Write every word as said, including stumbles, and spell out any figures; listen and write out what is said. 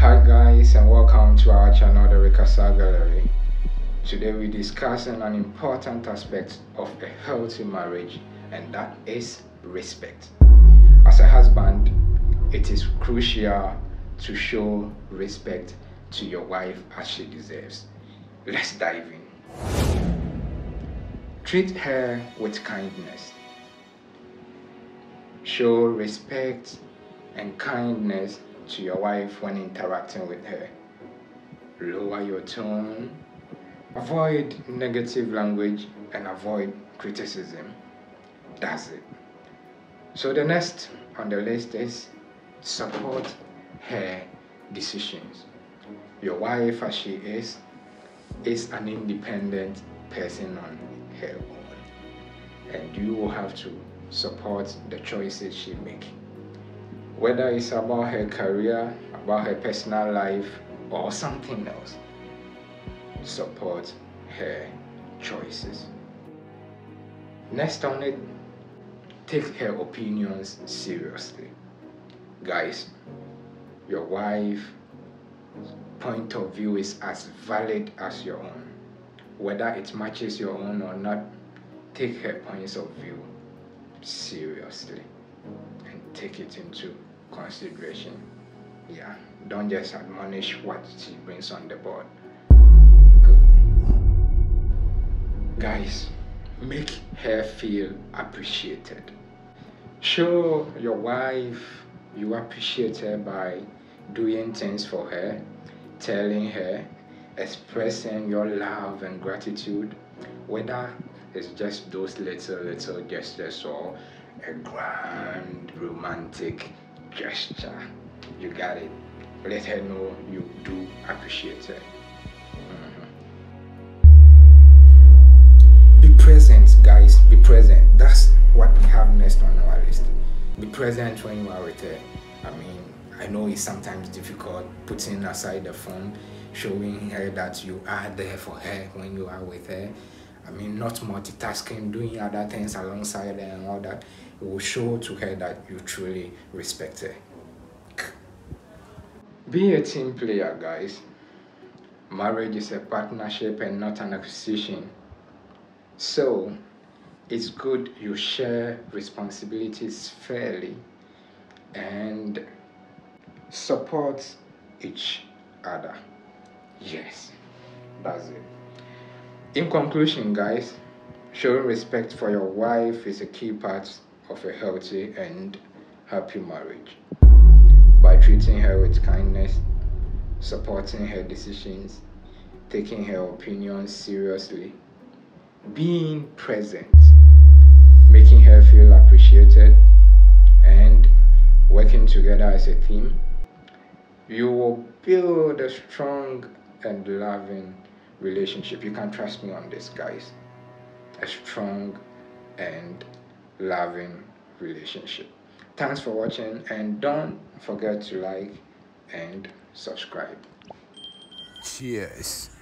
Hi guys, and welcome to our channel, the RicaSar Gallery. Today we're discussing an important aspect of a healthy marriage, and that is respect. As a husband, it is crucial to show respect to your wife as she deserves. Let's dive in. Treat her with kindness. Show respect and kindness to your wife when interacting with her. Lower your tone. Avoid negative language and avoid criticism. That's it. So the next on the list is support her decisions. Your wife, as she is, is an independent person on her own, and you will have to support the choices she makes. Whether it's about her career, about her personal life, or something else, support her choices. Next on it, take her opinions seriously. Guys, your wife's point of view is as valid as your own. Whether it matches your own or not, take her points of view seriously and take it into consideration. Yeah, don't just admonish what she brings on the board. Good. Guys, make her feel appreciated. Show your wife you appreciate her by doing things for her, telling her, expressing your love and gratitude, whether it's just those little little gestures or a grand romantic gesture. You got it. Let her know you do appreciate her. Mm-hmm. Be present, guys. Be present. That's what we have next on our list. Be present when you are with her. I mean, I know it's sometimes difficult putting aside the phone, showing her that you are there for her when you are with her. I mean, not multitasking, doing other things alongside her and all that. It will show to her that you truly respect her. Be a team player, guys. Marriage is a partnership and not an acquisition. So, it's good you share responsibilities fairly and support each other. Yes, that's it. In conclusion, guys, showing respect for your wife is a key part of a healthy and happy marriage. By treating her with kindness, supporting her decisions, taking her opinions seriously, being present, making her feel appreciated, and working together as a team, you will build a strong and loving relationship. You can trust me on this, guys. A strong and loving relationship. Thanks for watching, and don't forget to like and subscribe. Cheers.